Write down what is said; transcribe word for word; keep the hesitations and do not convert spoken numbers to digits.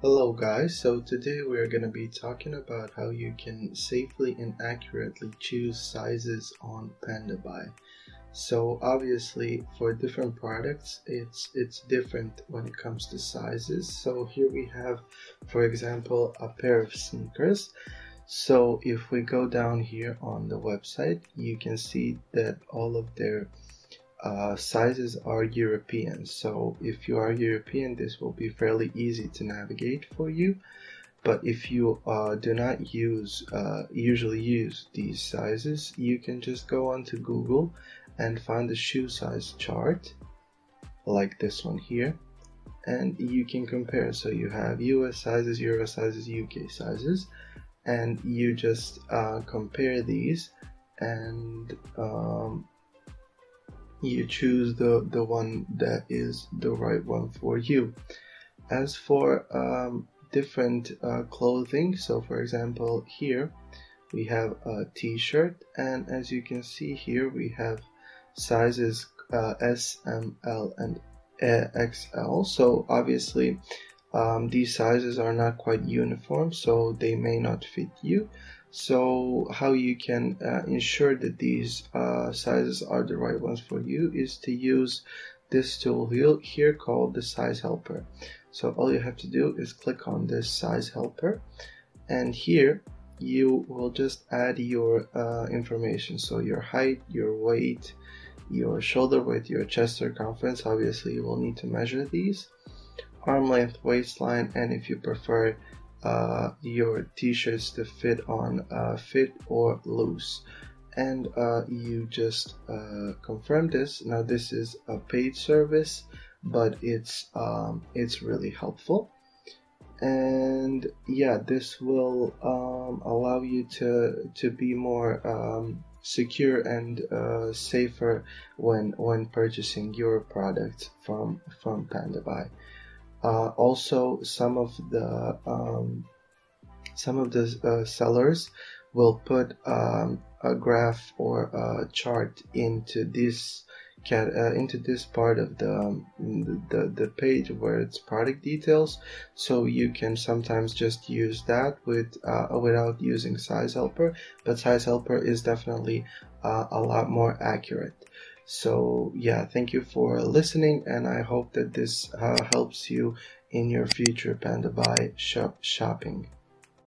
Hello guys, so today we are going to be talking about how you can safely and accurately choose sizes on PandaBuy. So obviously for different products it's it's different when it comes to sizes. So here we have, for example, a pair of sneakers. So if we go down here on the website, you can see that all of their Uh, sizes are European, so if you are European this will be fairly easy to navigate for you. But if you uh, do not use uh, usually use these sizes, you can just go on to Google and find the shoe size chart like this one here, and you can compare. So you have U S sizes, Euro sizes, U K sizes, and you just uh, compare these and um, you choose the the one that is the right one for you. As for um, different uh, clothing, so for example here we have a t-shirt, and as you can see here we have sizes uh, S, M, L and X L. So obviously um, these sizes are not quite uniform, so they may not fit you. So how you can uh, ensure that these uh, sizes are the right ones for you is to use this tool here called the Size Helper. So all you have to do is click on this Size Helper, and here you will just add your uh, information, so your height, your weight, your shoulder width, your chest circumference. Obviously you will need to measure these, arm length, waistline, and if you prefer Uh, your t-shirts to fit on uh, fit or loose, and uh, you just uh, confirm this. Now this is a paid service, but it's um, it's really helpful, and yeah, this will um, allow you to to be more um, secure and uh, safer when when purchasing your products from from PandaBuy. Uh, also, some of the um, some of the uh, sellers will put um, a graph or a chart into this cat uh, into this part of the, um, the the page where it's product details. So you can sometimes just use that with uh, without using Size Helper, but Size Helper is definitely uh, a lot more accurate. So yeah, thank you for listening, and I hope that this uh, helps you in your future PandaBuy shop shopping.